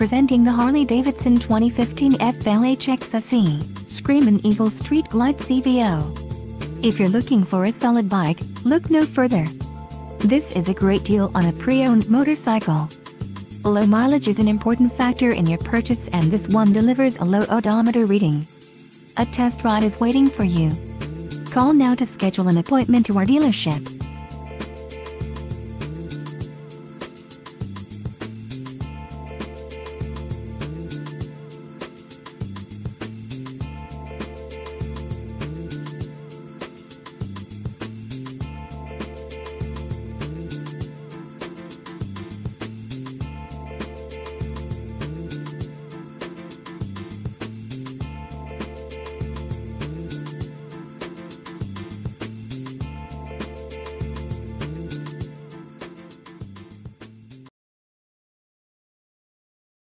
presenting the Harley-Davidson 2015 FLHXSE, Screamin' Eagle Street Glide CVO. If you're looking for a solid bike, look no further. This is a great deal on a pre-owned motorcycle. Low mileage is an important factor in your purchase, and this one delivers a low odometer reading. A test ride is waiting for you. Call now to schedule an appointment to our dealership.